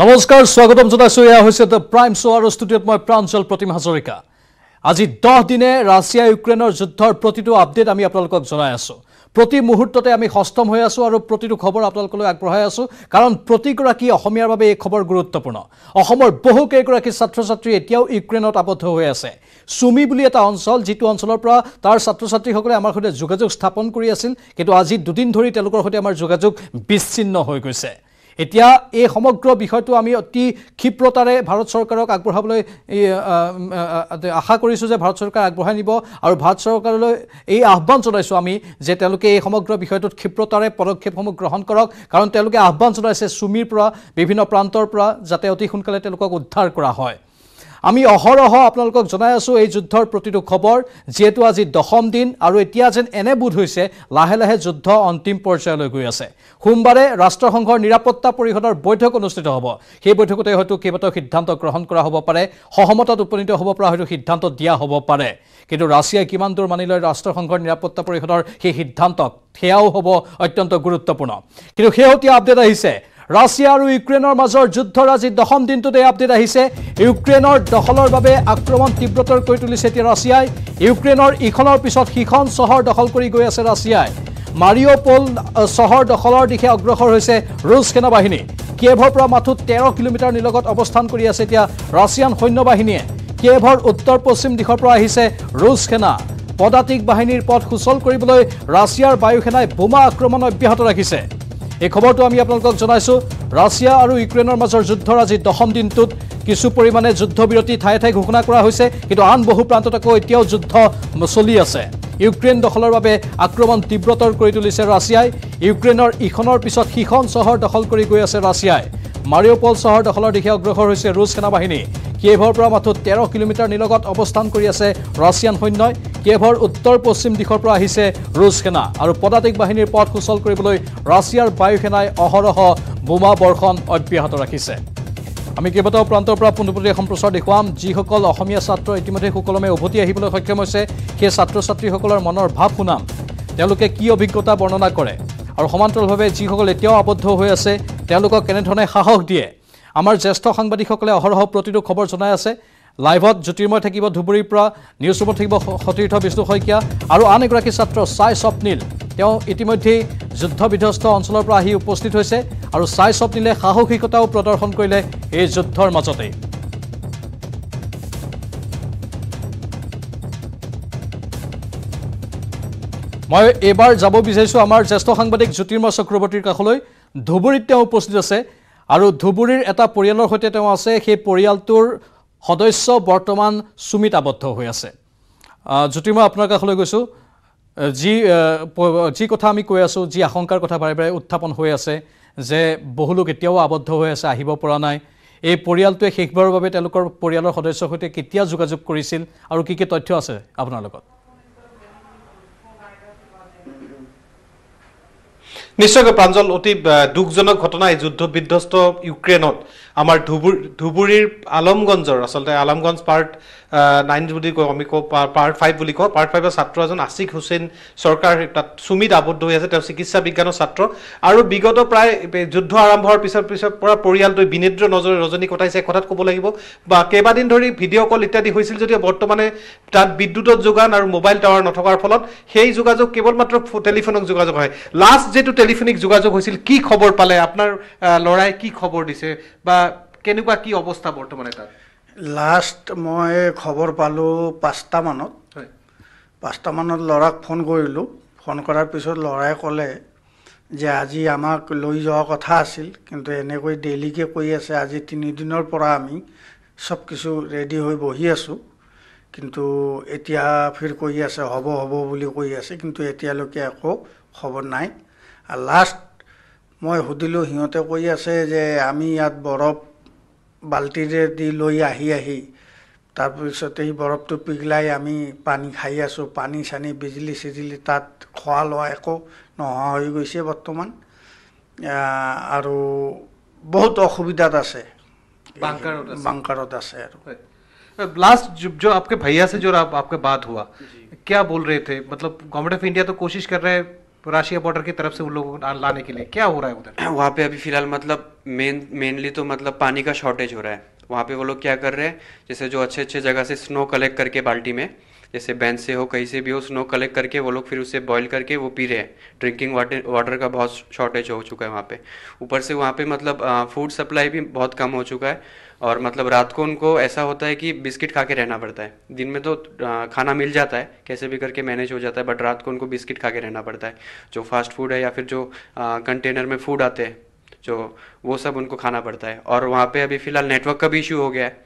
नमस्कार स्वागतम जनाइছো या হৈছে দ্য প্ৰাইম শ্ব' আৰু ষ্টুডিঅ'ত মই প্ৰাঞ্জল প্ৰতিম হাজৰিকা। আজি 10 দিনে ৰাছিয়া ইউক্ৰেইনৰ যুদ্ধৰ প্ৰতিটো আপডেট আমি আপোনালোকক জনাই আছো। প্ৰতি মুহূৰ্ততে আমি হস্তম হৈ আছো আৰু প্ৰতিটো খবৰ আপোনালোকলৈ আগবঢ়াই আছো, কাৰণ প্ৰতিগৰাকী অসমীয়াৰ বাবে এই খবৰ গুৰুত্বপূৰ্ণ। অসমৰ বহু কেইগৰাকী ছাত্ৰ-ছাত্ৰী এতিয়াও ইউক্ৰেইনত আবদ্ধ হৈ আছে। সুমি বুলি এটা অঞ্চল, যিটো অঞ্চলৰ পৰা তাৰ ছাত্ৰ-ছাত্ৰীসকলে আমাৰ সৈতে যোগাযোগ স্থাপন কৰি আছিল, কিন্তু আজি দুদিন ধৰি তেওঁলোকৰ সৈতে আমাৰ যোগাযোগ বিচ্ছিন্ন হৈ গৈছে। এতিয়া এই সমগ্ৰ বিষয়টো আমি অতি ক্ষিপ্ৰতাৰে ভাৰত চৰকাৰক আগবঢ়াবলৈ আশা কৰিছো যে ভাৰত চৰকাৰ আগবঢ়াই নিব, আৰু ভাৰত চৰকাৰলৈ এই আহ্বান জনাইছো আমি যে তেওঁলোকে এই সমগ্ৰ বিষয়টোত ক্ষিপ্ৰতাৰে পদক্ষেপসমূহ গ্ৰহণ কৰক, কাৰণ তেওঁলোকে আহ্বান জনাইছে সুমিৰ পৰা বিভিন্ন প্ৰান্তৰ পৰা যাতে অতি সোনকালে তেওঁলোকক উদ্ধাৰ কৰা হয়। আমি অহৰহ আপোনালোকক জনাই আছো এই যুদ্ধৰ প্ৰতিটো খবৰ, যেহেতু আজি 10ম দিন আৰু এতিয়া যেন এনে বুধ হৈছে লাহে লাহে যুদ্ধ অন্তিম পৰ্যায়লৈ গৈ আছে। সোমবাৰে ৰাষ্ট্ৰসংঘৰ নিৰাপত্তা পৰিষদৰ বৈঠক অনুষ্ঠিত হ'ব। সেই বৈঠকতে হয়তো কেইবাটাও সিদ্ধান্ত গ্ৰহণ কৰা হ'ব পাৰে, সহমতত উপনীত হ'ব পৰা হয়তো সিদ্ধান্ত দিয়া হ'ব পাৰে, কিন্তু ৰাছিয়া কিমান দূৰ মানি লয় ৰাষ্ট্ৰসংঘৰ নিৰাপত্তা পৰিষদৰ সেই সিদ্ধান্তক, সেয়াও হ'ব অত্যন্ত গুৰুত্বপূৰ্ণ। কিন্তু শেহতীয়া আপডেট আহিছে ৰাছিয়া আৰু ইউক্ৰেইনৰ মাজৰ যুদ্ধৰ আজি 10ম দিনটোতে আপডেট আহিছে। ইউক্ৰেইনৰ দখলৰ বাবে আক্ৰমণ তীব্ৰতৰ কৰি তুলিছে এতিয়া ৰাছিয়াই। ইউক্ৰেইনৰ ইখনৰ পিছত সিখন চহৰ দখল কৰি গৈ আছে ৰাছিয়াই। মাৰিওপল চহৰ দখলৰ দিশে অগ্ৰসৰ হৈছে ৰুছ সেনাবাহিনী। কিয়েভৰ পৰা মাথো 13 কিলোমিটাৰ নিলগত অৱস্থান কৰি আছে এতিয়া ৰাছিয়ান সৈন্য বাহিনীয়ে। কিয়েভৰ উত্তৰ পশ্চিম দিশৰ পৰা আহিছে ৰুছ সেনা। পদাতিক বাহিনীৰ পথ সুচল কৰিবলৈ ৰাছিয়াৰ বায়ুসেনাই বোমা আক্ৰমণ অব্যাহত ৰাখিছে। এই খবৰটো আমি আপোনালোকক জনাইছো। ৰাছিয়া আৰু ইউক্ৰেইনৰ মাজৰ যুদ্ধৰ আজি 10ম দিনটোত কিছু পৰিমাণে যুদ্ধবিৰতি ঠায়ে ঠায়ে ঘোষণা কৰা হৈছে, কিন্তু আন বহু প্ৰান্তত আকৌ এতিয়াও যুদ্ধ চলি আছে। ইউক্ৰেইন দখলৰ বাবে আক্ৰমণ তীব্ৰতৰ কৰি তুলিছে ৰাছিয়াই। ইউক্ৰেইনৰ ইখনৰ পিছত সিখন চহৰ দখল কৰি গৈ আছে ৰাছিয়াই। মাৰিওপল চহৰ দখলৰ দিশে অগ্ৰসৰ হৈছে ৰুছ সেনাবাহিনী। কিয়েভৰ পৰা মাত্ৰ 13 কিলোমিটাৰ নিলগত অৱস্থান কৰি আছে ৰাছিয়ান সৈন্যই। কিয়েভৰ উত্তৰ পশ্চিম দিশৰ পৰা আহিছে ৰুছ সেনা, আৰু পদাতিক বাহিনীৰ পথ সুচল কৰিবলৈ ৰাছিয়াৰ বায়ুসেনাই অহৰহ বোমা বৰ্ষণ অব্যাহত ৰাখিছে। আমি কেইবাটাও প্ৰান্তৰ পৰা পোনপটীয়া সম্প্ৰচাৰ দেখুৱাম। যিসকল অসমীয়া ছাত্ৰ ইতিমধ্যে সুকলমে উভতি আহিবলৈ সক্ষম হৈছে, সেই ছাত্ৰ-ছাত্ৰীসকলৰ মনৰ ভাৱ শুনাম, তেওঁলোকে কি অভিজ্ঞতা বৰ্ণনা কৰে, আৰু সমান্তৰালভাৱে যিসকল এতিয়াও আবদ্ধ হৈ আছে তেওঁলোকক কেনেধৰণে সাহস দিয়ে। আমাৰ জ্যেষ্ঠ সাংবাদিকসকলে অহৰহ প্ৰতিটো খবৰ জনাই আছে। লাইভত জ্যোতিৰ্ময় থাকিব ধুবুৰীৰ পৰা, নিউজ ৰুমত থাকিব সতীৰ্থ বিষ্ণু শইকীয়া, আৰু আন এগৰাকী ছাত্ৰ সাই স্বপ্নীল, তেওঁ ইতিমধ্যেই যুদ্ধ বিধ্বস্ত অঞ্চলৰ পৰা আহি উপস্থিত হৈছে, আৰু সাই স্বপ্নীলে সাহসিকতাও প্ৰদৰ্শন কৰিলে এই যুদ্ধৰ মাজতে। মই এবাৰ যাব বিচাৰিছো আমাৰ জ্যেষ্ঠ সাংবাদিক জ্যোতিৰ্ময় চক্ৰৱৰ্তীৰ কাষলৈ। ধুবুৰীত তেওঁ উপস্থিত আছে, আৰু ধুবুৰীৰ এটা পৰিয়ালৰ সৈতে তেওঁ আছে। সেই পৰিয়ালটোৰ সদস্য বৰ্তমান সুমিত আবদ্ধ হৈ আছে। জ্যোতিৰ্ময়, আপোনাৰ কাষলৈ গৈছোঁ। যি কথা আমি কৈ আছোঁ, যি আশংকাৰ কথা বাৰে বাৰে উত্থাপন হৈ আছে যে বহু লোক এতিয়াও আবদ্ধ হৈ আছে, আহিব পৰা নাই। এই পৰিয়ালটোৱে শেষবাৰৰ বাবে তেওঁলোকৰ পৰিয়ালৰ সদস্যৰ সৈতে কেতিয়া যোগাযোগ কৰিছিল, আৰু কি তথ্য আছে আপোনাৰ লগত? নিশ্চয়কৈ প্ৰাঞ্জল, অতি দুখজনক ঘটনা এই যুদ্ধ বিধ্বস্ত ইউক্ৰেইনত। আমাৰ ধুবুৰীৰ আলমগঞ্জৰ, আচলতে আলমগঞ্জ পাৰ্ট 9 বুলি কওঁ আমি, পাৰ্ট 5 বুলি কওঁ। পাৰ্ট 5ৰ ছাত্ৰ এজন আশিক হুছেইন চৰকাৰ তাত সুমিত আবদ্ধ হৈ আছে। তেওঁ চিকিৎসা বিজ্ঞানৰ ছাত্ৰ, আৰু বিগত প্ৰায় যুদ্ধ আৰম্ভ হোৱাৰ পিছৰ পৰা পৰিয়ালটোৱে বিনিদ্ৰ নজৰে ৰজনী কটাইছে, কথাত ক'ব লাগিব। বা কেইবাদিন ধৰি ভিডিঅ' কল ইত্যাদি হৈছিল যদিও বৰ্তমানে তাত বিদ্যুতৰ যোগান আৰু মোবাইল টাৱাৰ নথকাৰ ফলত সেই যোগাযোগ কেৱল মাত্ৰ টেলিফোনক যোগাযোগ হয়। লাষ্ট যিটো টেলিফোনিক যোগাযোগ হৈছিল, কি খবৰ পালে? আপোনাৰ লৰাই কি খবৰ দিছে, বা কেনেকুৱা কি অৱস্থা বৰ্তমানে তাত? লাষ্ট মই খবৰ পালোঁ 5টা মানত। ল'ৰাক ফোন কৰিলোঁ। ফোন কৰাৰ পিছত ল'ৰাই ক'লে যে আজি আমাক লৈ যোৱা কথা আছিল, কিন্তু এনেকৈ ডেইলিকে কৈ আছে আজি 3 দিনৰ পৰা আমি সব কিছু ৰেডি হৈ বহি আছোঁ, কিন্তু এতিয়া ফিৰ কৈ আছে হ'ব হ'ব বুলি কৈ আছে, কিন্তু এতিয়ালৈকে একো খবৰ নাই। আৰু লাষ্ট মই সুধিলোঁ, সিহঁতে কৈ আছে যে আমি ইয়াত বৰফ বাল্টিৰে দি লৈ আহি তাৰপিছত এই বৰফটো পিঘলাই আমি পানী খাই আছোঁ। পানী চানী বিজুলী চিজুলী তাত খোৱা লোৱা একো নোহোৱা হৈ গৈছে বৰ্তমান, আৰু বহুত অসুবিধাত আছে, বাংকাৰত আছে। আৰু लास्ट जो आपके भैया से जो आपके बात हुआ, क्या बोल रहे थे? मतलब गवर्नमेंट ऑफ इंडिया तो कोशिश कर रहे हैं राशिया बॉर्डर की तरफ से उन लोगों को लाने के लिए क्या हो रहा है उधर? वहाँ पे अभी फिलहाल मतलब मेनली तो मतलब पानी का शॉर्टेज हो रहा है। वहाँ पे वो लोग क्या कर रहे हैं, जैसे जो अच्छे अच्छे जगह से स्नो कलेक्ट करके बाल्टी में, जैसे बैंक से हो कहीं से भी हो, स्नो कलेक्ट करके वो लोग फिर उसे बॉईल करके वो पी रहे हैं। ड्रिंकिंग वाटर का बहुत शॉर्टेज हो चुका है वहाँ पे। ऊपर से वहाँ पे मतलब फूड सप्लाई भी बहुत कम हो चुका है और मतलब रात को उनको ऐसा होता है कि बिस्किट खा के रहना पड़ता है। दिन में तो खाना मिल जाता है, कैसे भी करके मैनेज हो जाता है, बट रात को उनको बिस्किट खा के रहना पड़ता है। जो फास्ट फूड है या फिर जो कंटेनर में फूड आते हैं जो, वो सब उनको खाना पड़ता है। और वहाँ पे अभी फ़िलहाल नेटवर्क का भी इशू हो गया है।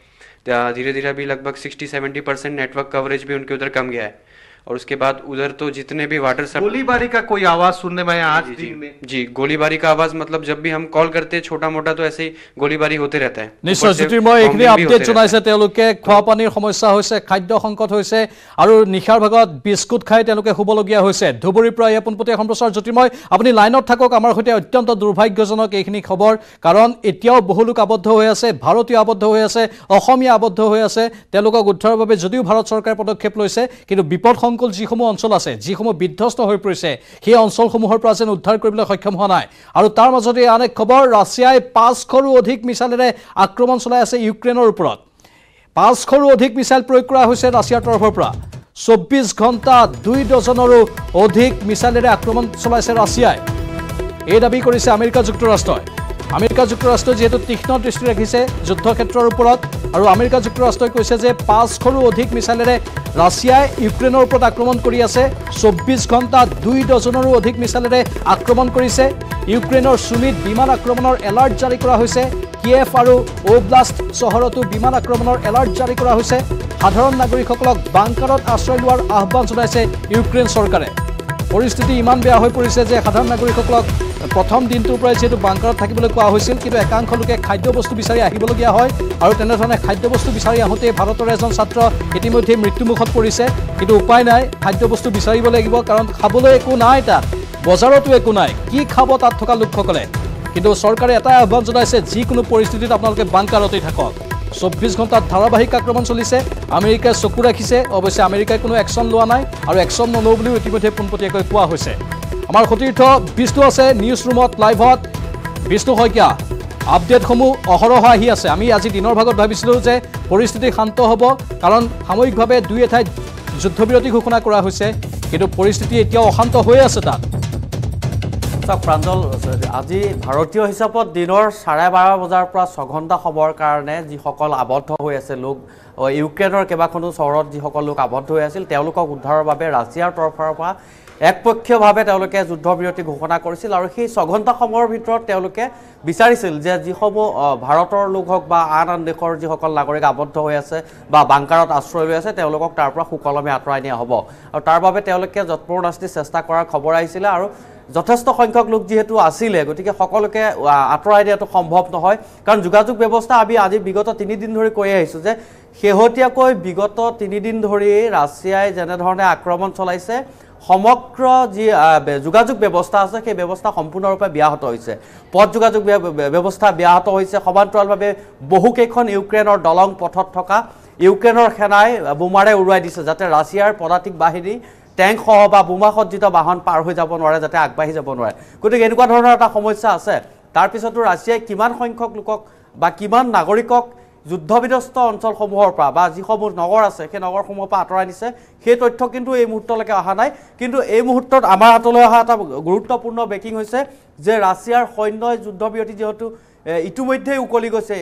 धीरे धीरे अभी लगभग 60-70% नेटवर्क कवरेज भी उनके उधर कम गया है। और उसके बाद उधर तो जितने भी वाटर सब गोलीबारी का कोई आवाज़ सुनने में आज दिन में जी गोलीबारी का आवाज़, मतलब जब भी हम कॉल करते हैं छोटा मोटा तो ऐसे ही गोलीबारी होते रहता है। निश्चय ज्योतिर्मय एक अपडेट जनाइसे तेलोके खुआ पानीर समस्या होइसे, खाद्य संकट होइसे और निशार भागत बिस्कुट खाय तेलोके हुबलगिया होइसे। धुबुरीर পৰা या पुनपतिया সম্প্ৰচাৰ জ্যোতিৰ্ময় আপুনি লাইনত থাকক। আমাৰ সৈতে অত্যন্ত দুৰ্ভাগ্যজনক এইখিনি খবৰ, কাৰণ এতিয়াও বহু লোক আবদ্ধ হৈ আছে, ভাৰতীয় আবদ্ধ হৈ আছে, অসমীয়া আবদ্ধ হৈ আছে। তেলোকক উদ্ধাৰৰ বাবে যদিও ভাৰত চৰকাৰে পদক্ষেপ লৈছে, কিন্তু বিপদ অঞ্চল যিসমূহ অঞ্চল আছে, যিসমূহ বিধ্বস্ত হৈ পৰিছে, সেই অঞ্চলসমূহৰ পৰা যেন উদ্ধাৰ কৰিবলৈ সক্ষম হোৱা নাই। আৰু তাৰ মাজতে আন এক খবৰ, ৰাছিয়াই 500ৰো অধিক মিছাইলেৰে আক্ৰমণ চলাই আছে ইউক্ৰেইনৰ ওপৰত। 500ৰো অধিক মিছাইল প্ৰয়োগ কৰা হৈছে ৰাছিয়াৰ তৰফৰ পৰা। 24 ঘণ্টাত 2 ডজনৰো অধিক মিছাইলেৰে আক্ৰমণ চলাইছে ৰাছিয়াই, এই দাবী কৰিছে আমেৰিকা যুক্তৰাষ্ট্ৰই। আমেৰিকা যুক্তৰাষ্ট্ৰই যিহেতু তীক্ষ্ণ দৃষ্টি ৰাখিছে যুদ্ধক্ষেত্ৰৰ ওপৰত, আৰু আমেৰিকা যুক্তৰাষ্ট্ৰই কৈছে যে 500ৰো অধিক মিছাইলেৰে ৰাছিয়াই ইউক্ৰেইনৰ ওপৰত আক্ৰমণ কৰি আছে। 24 ঘণ্টাত 2 ডজনৰো অধিক মিছাইলেৰে আক্ৰমণ কৰিছে। ইউক্ৰেইনৰ চুলিত বিমান আক্ৰমণৰ এলাৰ্ট জাৰি কৰা হৈছে। কিয়েভ আৰু ওব্লাষ্ট চহৰতো বিমান আক্ৰমণৰ এলাৰ্ট জাৰি কৰা হৈছে। সাধাৰণ নাগৰিকসকলক বাংকাৰত আশ্ৰয় লোৱাৰ আহ্বান জনাইছে ইউক্ৰেইন চৰকাৰে। পৰিস্থিতি ইমান বেয়া হৈ পৰিছে যে সাধাৰণ নাগৰিকসকলক প্ৰথম দিনটোৰ পৰাই যেটো বাংকাৰত থাকিবলৈ কোৱা হৈছিল, কিন্তু একাংশ লোকে খাদ্যবস্তু বিচাৰি আহিবলগীয়া হয়। আৰু তেনেধৰণে খাদ্যবস্তু বিচাৰি আহোঁতে ভাৰতৰ এজন ছাত্ৰ ইতিমধ্যে মৃত্যুমুখত পৰিছে। কিন্তু উপায় নাই, খাদ্যবস্তু বিচাৰিব লাগিব, কাৰণ খাবলৈ একো নাই তাত, বজাৰতো একো নাই, কি খাব তাত থকা লোকসকলে। কিন্তু চৰকাৰে এটাই আহ্বান জনাইছে, যিকোনো পৰিস্থিতিত আপোনালোকে বাংকাৰতেই থাকক। 24 ঘণ্টাত ধাৰাবাহিক আক্ৰমণ চলিছে, আমেৰিকাই চকু ৰাখিছে। অৱশ্যে আমেৰিকাই কোনো একশ্যন লোৱা নাই আৰু একশ্যন নলওঁ বুলিও ইতিমধ্যে পোনপটীয়াকৈ কোৱা হৈছে। আমাৰ সতীৰ্থ বিষ্ণু আছে নিউজ ৰুমত লাইভত। বিষ্ণু শইকীয়া, আপডেটসমূহ অহৰহ আহি আছে। আমি আজি দিনৰ ভাগত ভাবিছিলোঁ যে পৰিস্থিতি শান্ত হ'ব, কাৰণ সাময়িকভাৱে দুই এঠাইত যুদ্ধবিৰতি ঘোষণা কৰা হৈছে, কিন্তু পৰিস্থিতি এতিয়াও অশান্ত হৈ আছে তাত। চাওক প্ৰাঞ্জল, আজি ভাৰতীয় হিচাপত দিনৰ 12:30 বজাৰ পৰা 6 ঘণ্টা সময়ৰ কাৰণে যিসকল আবদ্ধ হৈ আছে লোক, ইউক্ৰেইনৰ কেইবাখনো চহৰত যিসকল লোক আবদ্ধ হৈ আছিল, তেওঁলোকক উদ্ধাৰৰ বাবে ৰাছিয়াৰ তৰফৰ পৰা একপক্ষীয়ভাৱে তেওঁলোকে যুদ্ধবিৰতি ঘোষণা কৰিছিল। আৰু সেই 6 ঘণ্টা সময়ৰ ভিতৰত তেওঁলোকে বিচাৰিছিল যে যিসমূহ ভাৰতৰ লোক হওক বা আন দেশৰ যিসকল নাগৰিক আবদ্ধ হৈ আছে বা বাংকাৰত আশ্ৰয় লৈ আছে, তেওঁলোকক তাৰ পৰা সুকলমে আঁতৰাই নিয়া হ'ব। আৰু তাৰ বাবে তেওঁলোকে যৎপৰোনাস্তি চেষ্টা কৰাৰ খবৰ আহিছিলে। আৰু যথেষ্ট সংখ্যক লোক যেহেতু আসলে, গতিকে সকলকে আঁতৰাই দিয়াটো সম্ভৱ নহয়, কাৰণ যোগাযোগ ব্যৱস্থা আমি আজি বিগত 3 দিন ধৰি কৈ আহিছোঁ যে শেহতীয়াকৈ বিগত 3 দিন ধৰি ৰাছিয়াই যেনেধৰণে আক্ৰমণ চলাইছে, সমগ্র যে যোগাযোগ ব্যবস্থা আছে সেই ব্যবস্থা সম্পূর্ণরূপে ব্যাহত হয়েছে। পথ যোগাযোগ ব্যবস্থা ব্যাহত হয়েছে। সমান্তরালভাবে বহুকেইখন ইউক্রেনের দলং পথত থকা ইউক্রেনের সেনায় বোমারে উড়াই দিছে, যাতে রাশিয়ার পদাতিক বাহিনী ট্যাঙ্কসহ বা বোমা সজ্জিত বাহন পার হয়ে যাব নয়, যাতে আগবাড়ি যাব নয়। গতি এনেকুৱা ধৰণৰ এটা সমস্যা আছে। তাৰপিছতো ৰাশিয়ায় কিমান সংখ্যক লোকক বা কিমান নাগৰিকক যুদ্ধবিধ্বস্ত অঞ্চলসমূহৰ পৰা বা যিসমূহ নগৰ আছে সেই নগৰসমূহৰ পৰা আঁতৰাই নিছে, সেই তথ্য কিন্তু এই মুহূৰ্তলৈকে অহা নাই। কিন্তু এই মুহূৰ্তত আমাৰ হাতলৈ অহা এটা গুৰুত্বপূৰ্ণ ব্ৰেকিং হৈছে যে ৰাছিয়াৰ সৈন্যই যুদ্ধবিৰতি যিহেতু ইতিমধ্যেই উকলি গৈছে।